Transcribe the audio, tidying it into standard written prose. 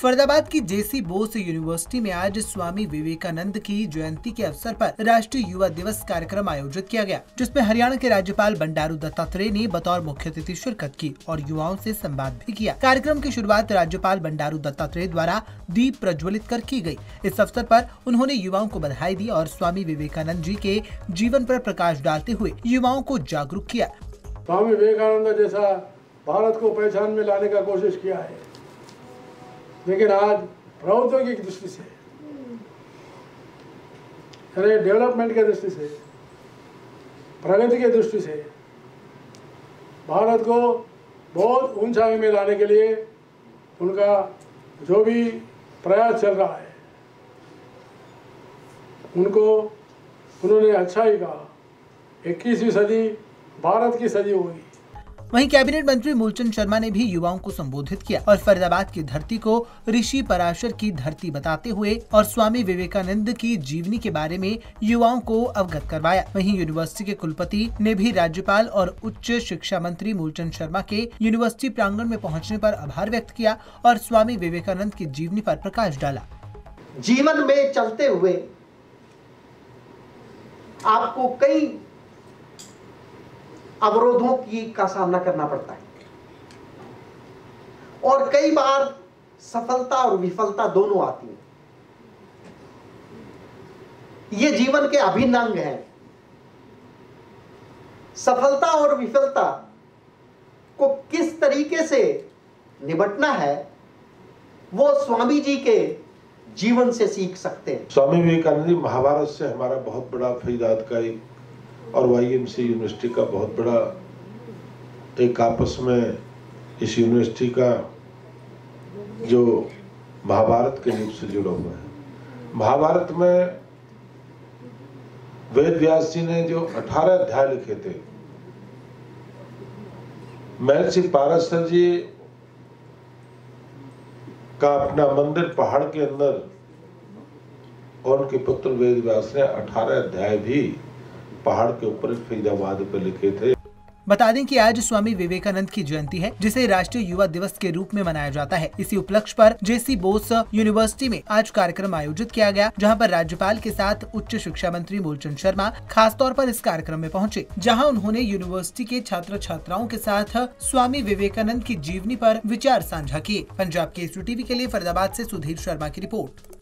फरीदाबाद की JC. Bose university में आज स्वामी विवेकानंद की जयंती के अवसर पर राष्ट्रीय युवा दिवस कार्यक्रम आयोजित किया गया, जिसमें हरियाणा के राज्यपाल बंडारू दत्तात्रेय ने बतौर मुख्य अतिथि शिरकत की और युवाओं से संवाद भी किया। कार्यक्रम की शुरुआत राज्यपाल बंडारू दत्तात्रेय द्वारा दीप प्रज्वलित कर की गयी। इस अवसर पर उन्होंने युवाओं को बधाई दी और स्वामी विवेकानंद जी के जीवन पर प्रकाश डालते हुए युवाओं को जागरूक किया। स्वामी विवेकानंद जैसा भारत को पहचान में लाने का कोशिश किया है, लेकिन आज प्रौद्योगिकी की दृष्टि से, डेवलपमेंट की दृष्टि से, प्रगति की दृष्टि से भारत को बहुत ऊंचाई में लाने के लिए उनका जो भी प्रयास चल रहा है, उन्होंने अच्छा ही कहा, 21वीं सदी भारत की सदी होगी। वहीं कैबिनेट मंत्री मूलचंद शर्मा ने भी युवाओं को संबोधित किया और फरीदाबाद की धरती को ऋषि पराशर की धरती बताते हुए और स्वामी विवेकानंद की जीवनी के बारे में युवाओं को अवगत करवाया। वहीं यूनिवर्सिटी के कुलपति ने भी राज्यपाल और उच्च शिक्षा मंत्री मूलचंद शर्मा के यूनिवर्सिटी प्रांगण में पहुँचने पर आभार व्यक्त किया और स्वामी विवेकानंद की जीवनी पर प्रकाश डाला। जीवन में चलते हुए आपको कई अवरोधों का सामना करना पड़ता है और कई बार सफलता और विफलता दोनों आती है। ये जीवन के अभिन्न अंग है। सफलता और विफलता को किस तरीके से निपटना है वो स्वामी जी के जीवन से सीख सकते हैं। स्वामी विवेकानंद महाभारत से हमारा बहुत बड़ा फरीदाबाद का एक और YMC यूनिवर्सिटी का बहुत बड़ा एक आपस में इस यूनिवर्सिटी का जो महाभारत के रूप से जुड़ा हुआ है। महाभारत में वेद व्यास जी ने जो 18 अध्याय लिखे थे, महर्षि पराशर जी का अपना मंदिर पहाड़ के अंदर और उनके पुत्र वेद व्यास ने 18 अध्याय भी पहाड़ के ऊपर फरीदाबाद पर लिखे थे। बता दें कि आज स्वामी विवेकानंद की जयंती है, जिसे राष्ट्रीय युवा दिवस के रूप में मनाया जाता है। इसी उपलक्ष्य पर जे.सी. बोस यूनिवर्सिटी में आज कार्यक्रम आयोजित किया गया, जहां पर राज्यपाल के साथ उच्च शिक्षा मंत्री मूलचंद शर्मा खासतौर पर इस कार्यक्रम में पहुंचे, जहां उन्होंने यूनिवर्सिटी के छात्र छात्राओं के साथ स्वामी विवेकानंद की जीवनी पर विचार साझा किए। पंजाब के SUTV के लिए फरीदाबाद से सुधीर शर्मा की रिपोर्ट।